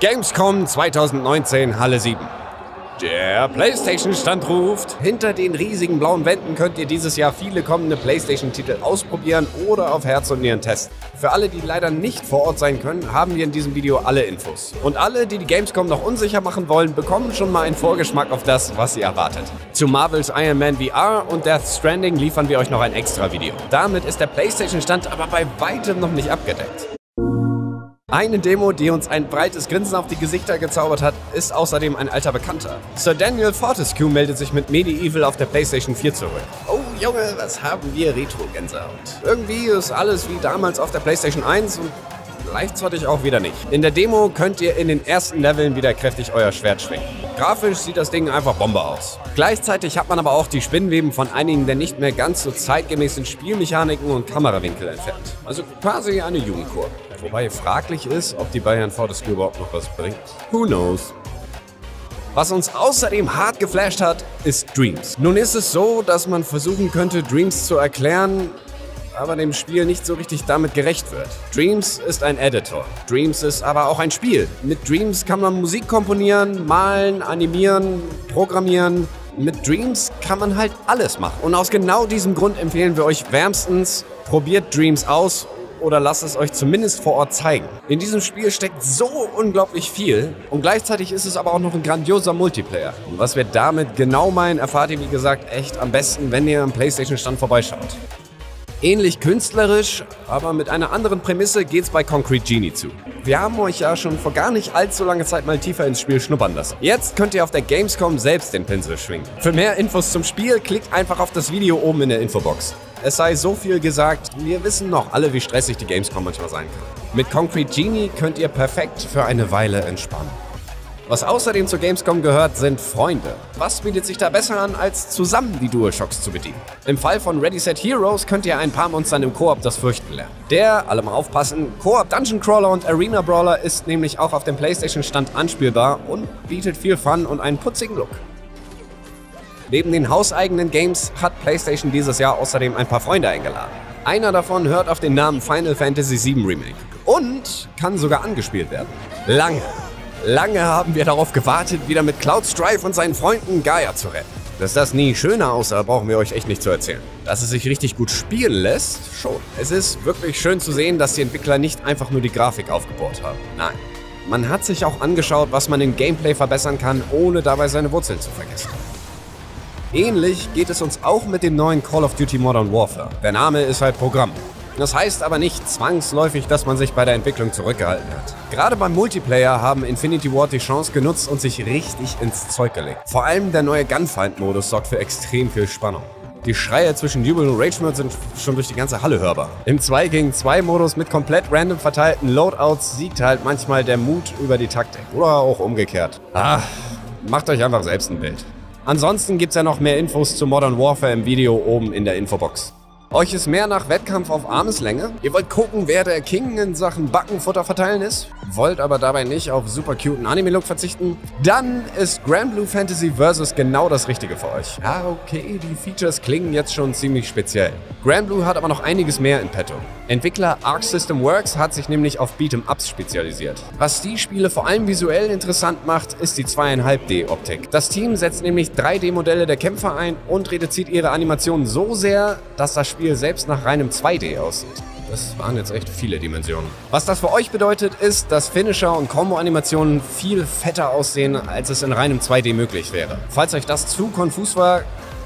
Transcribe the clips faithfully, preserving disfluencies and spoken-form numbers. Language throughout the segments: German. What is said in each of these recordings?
Gamescom zwanzig neunzehn, Halle sieben. Der PlayStation-Stand ruft. Hinter den riesigen blauen Wänden könnt ihr dieses Jahr viele kommende PlayStation-Titel ausprobieren oder auf Herz und Nieren testen. Für alle, die leider nicht vor Ort sein können, haben wir in diesem Video alle Infos. Und alle, die die Gamescom noch unsicher machen wollen, bekommen schon mal einen Vorgeschmack auf das, was sie erwartet. Zu Marvel's Iron Man V R und Death Stranding liefern wir euch noch ein extra Video. Damit ist der PlayStation-Stand aber bei weitem noch nicht abgedeckt. Eine Demo, die uns ein breites Grinsen auf die Gesichter gezaubert hat, ist außerdem ein alter Bekannter. Sir Daniel Fortescue meldet sich mit MediEvil auf der PlayStation vier zurück. Oh Junge, was haben wir Retro-Gänsehaut. Irgendwie ist alles wie damals auf der PlayStation eins und gleichzeitig auch wieder nicht. In der Demo könnt ihr in den ersten Leveln wieder kräftig euer Schwert schwingen. Grafisch sieht das Ding einfach Bombe aus. Gleichzeitig hat man aber auch die Spinnweben von einigen der nicht mehr ganz so zeitgemäßen Spielmechaniken und Kamerawinkel entfernt. Also quasi eine Jugendkurve. Wobei fraglich ist, ob die Bayern Fortescue überhaupt noch was bringt. Who knows? Was uns außerdem hart geflasht hat, ist Dreams. Nun ist es so, dass man versuchen könnte, Dreams zu erklären, aber dem Spiel nicht so richtig damit gerecht wird. Dreams ist ein Editor. Dreams ist aber auch ein Spiel. Mit Dreams kann man Musik komponieren, malen, animieren, programmieren. Mit Dreams kann man halt alles machen. Und aus genau diesem Grund empfehlen wir euch wärmstens, probiert Dreams aus. Oder lasst es euch zumindest vor Ort zeigen. In diesem Spiel steckt so unglaublich viel und gleichzeitig ist es aber auch noch ein grandioser Multiplayer. Und was wir damit genau meinen, erfahrt ihr wie gesagt echt am besten, wenn ihr am PlayStation-Stand vorbeischaut. Ähnlich künstlerisch, aber mit einer anderen Prämisse geht's bei Concrete Genie zu. Wir haben euch ja schon vor gar nicht allzu langer Zeit mal tiefer ins Spiel schnuppern lassen. Jetzt könnt ihr auf der Gamescom selbst den Pinsel schwingen. Für mehr Infos zum Spiel klickt einfach auf das Video oben in der Infobox. Es sei so viel gesagt, wir wissen noch alle, wie stressig die Gamescom manchmal sein kann. Mit Concrete Genie könnt ihr perfekt für eine Weile entspannen. Was außerdem zur Gamescom gehört, sind Freunde. Was bietet sich da besser an, als zusammen die DualShocks zu bedienen? Im Fall von Ready Set Heroes könnt ihr ein paar Monstern im Koop das Fürchten lernen. Der, alle mal aufpassen, Koop Dungeon Crawler und Arena Brawler ist nämlich auch auf dem PlayStation-Stand anspielbar und bietet viel Fun und einen putzigen Look. Neben den hauseigenen Games hat PlayStation dieses Jahr außerdem ein paar Freunde eingeladen. Einer davon hört auf den Namen Final Fantasy sieben Remake und kann sogar angespielt werden. Lange, lange haben wir darauf gewartet, wieder mit Cloud Strife und seinen Freunden Gaia zu retten. Dass das nie schöner aussah, brauchen wir euch echt nicht zu erzählen. Dass es sich richtig gut spielen lässt, schon. Es ist wirklich schön zu sehen, dass die Entwickler nicht einfach nur die Grafik aufgebohrt haben. Nein. Man hat sich auch angeschaut, was man im Gameplay verbessern kann, ohne dabei seine Wurzeln zu vergessen. Ähnlich geht es uns auch mit dem neuen Call of Duty Modern Warfare. Der Name ist halt Programm. Das heißt aber nicht zwangsläufig, dass man sich bei der Entwicklung zurückgehalten hat. Gerade beim Multiplayer haben Infinity Ward die Chance genutzt und sich richtig ins Zeug gelegt. Vor allem der neue Gunfight-Modus sorgt für extrem viel Spannung. Die Schreie zwischen Jubel und Rage Mode sind schon durch die ganze Halle hörbar. Im zwei gegen zwei Modus mit komplett random verteilten Loadouts siegt halt manchmal der Mut über die Taktik. Oder auch umgekehrt. Ach, macht euch einfach selbst ein Bild. Ansonsten gibt's ja noch mehr Infos zu Modern Warfare im Video oben in der Infobox. Euch ist mehr nach Wettkampf auf Armeslänge? Ihr wollt gucken, wer der King in Sachen Backenfutter verteilen ist? Wollt aber dabei nicht auf super cuten Anime-Look verzichten? Dann ist Granblue Fantasy Versus genau das Richtige für euch. Ah, okay, die Features klingen jetzt schon ziemlich speziell. Granblue hat aber noch einiges mehr in petto. Entwickler Arc System Works hat sich nämlich auf Beat'em-Ups spezialisiert. Was die Spiele vor allem visuell interessant macht, ist die zwei Komma fünf D-Optik. Das Team setzt nämlich drei D-Modelle der Kämpfer ein und reduziert ihre Animationen so sehr, dass das Spiel selbst nach reinem zwei D aussieht. Das waren jetzt echt viele Dimensionen. Was das für euch bedeutet, ist, dass Finisher und Combo-Animationen viel fetter aussehen, als es in reinem zwei D möglich wäre. Falls euch das zu konfus war,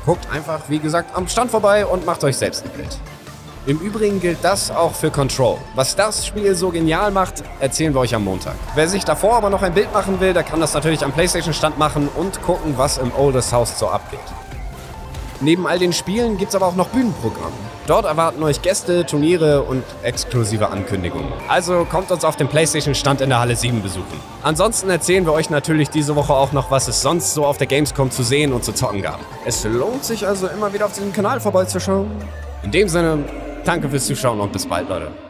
guckt einfach, wie gesagt, am Stand vorbei und macht euch selbst ein Bild. Im Übrigen gilt das auch für Control. Was das Spiel so genial macht, erzählen wir euch am Montag. Wer sich davor aber noch ein Bild machen will, der kann das natürlich am PlayStation-Stand machen und gucken, was im Oldest House so abgeht. Neben all den Spielen gibt es aber auch noch Bühnenprogramm. Dort erwarten euch Gäste, Turniere und exklusive Ankündigungen. Also kommt uns auf dem PlayStation-Stand in der Halle sieben besuchen. Ansonsten erzählen wir euch natürlich diese Woche auch noch, was es sonst so auf der Gamescom zu sehen und zu zocken gab. Es lohnt sich also immer wieder auf diesem Kanal vorbeizuschauen. In dem Sinne, danke fürs Zuschauen und bis bald, Leute.